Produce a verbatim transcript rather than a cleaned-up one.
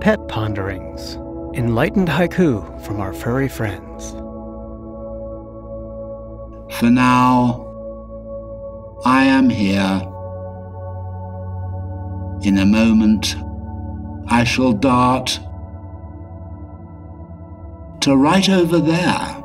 Pet Ponderings, enlightened haiku from our furry friends. For now, I am here. In a moment, I shall dart to right over there.